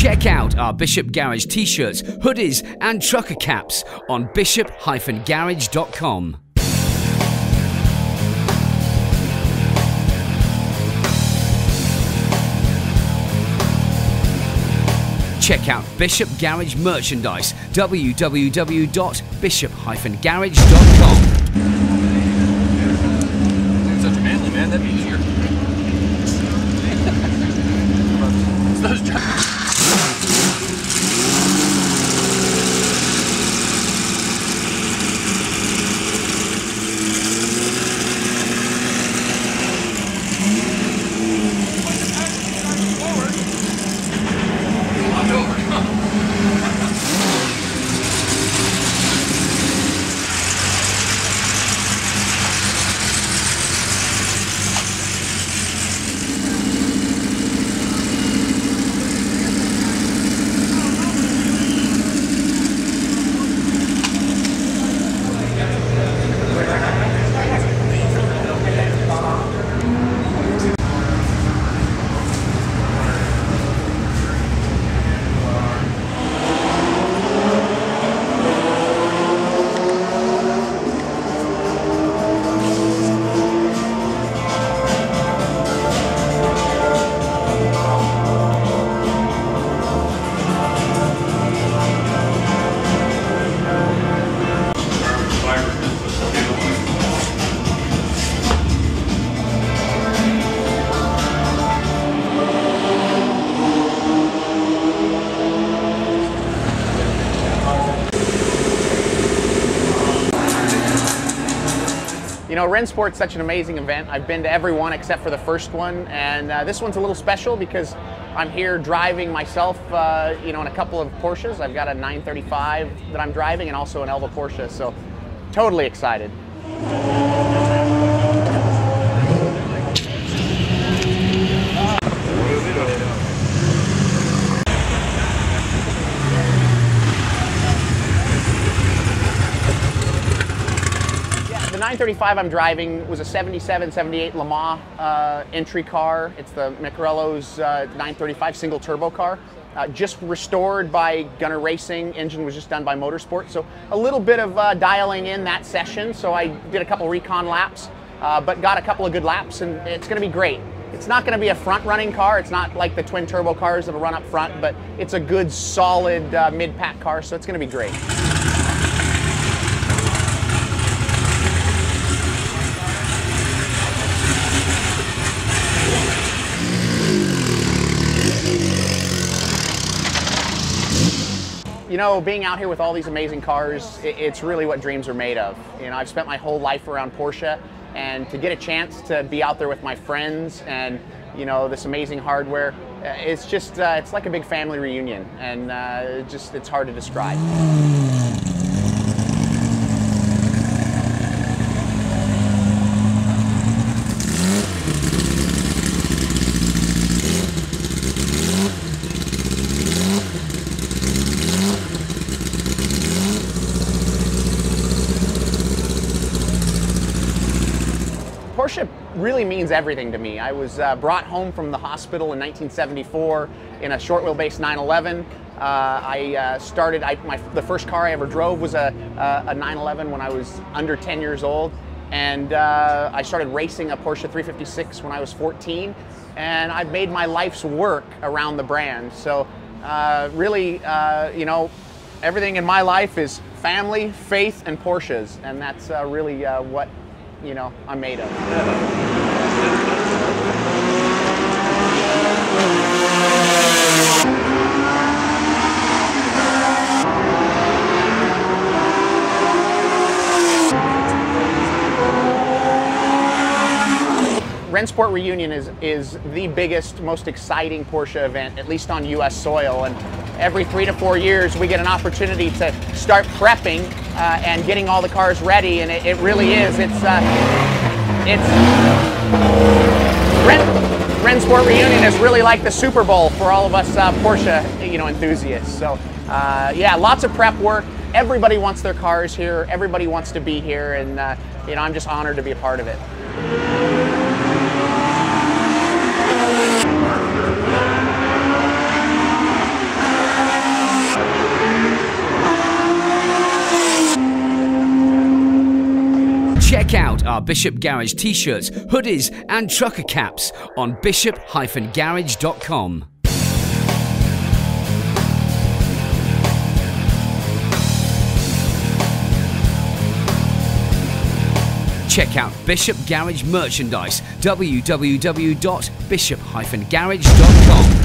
Check out our Bishop Garage t-shirts, hoodies and trucker caps on bishop-garage.com. Check out Bishop Garage merchandise, www.bishop-garage.com. Dude, such a manly man, that'd be easier. It's those truckers. You know, Rennsport's such an amazing event. I've been to every one except for the first one, and this one's a little special because I'm here driving myself, you know, in a couple of Porsches. I've got a 935 that I'm driving and also an Elva Porsche, so totally excited. The 935 I'm driving was a 77, 78 Le Mans entry car. It's the Macarello's 935 single turbo car. Just restored by Gunner Racing. Engine was just done by Motorsport. So a little bit of dialing in that session. So I did a couple recon laps, but got a couple of good laps, and it's gonna be great. It's not gonna be a front running car. It's not like the twin turbo cars that'll run up front, but it's a good solid mid-pack car, so it's gonna be great. You know, being out here with all these amazing cars, it's really what dreams are made of. You know, I've spent my whole life around Porsche, and to get a chance to be out there with my friends and, you know, this amazing hardware, it's just, it's like a big family reunion, and just, it's hard to describe. Porsche really means everything to me. I was brought home from the hospital in 1974 in a short wheelbase 911. The first car I ever drove was a 911 when I was under 10 years old. And I started racing a Porsche 356 when I was 14. And I've made my life's work around the brand. So really, you know, everything in my life is family, faith, and Porsches. And that's really what, you know, I'm made of. Rennsport Reunion is the biggest, most exciting Porsche event, at least on US soil. And every 3 to 4 years, we get an opportunity to start prepping and getting all the cars ready, and it really is. Rennsport Reunion is really like the Super Bowl for all of us Porsche, you know, enthusiasts. So, yeah, lots of prep work. Everybody wants their cars here. Everybody wants to be here, and you know, I'm just honored to be a part of it. check out our Bishop Garage t-shirts, hoodies and trucker caps on bishop-garage.com. Check out Bishop Garage merchandise, www.bishop-garage.com.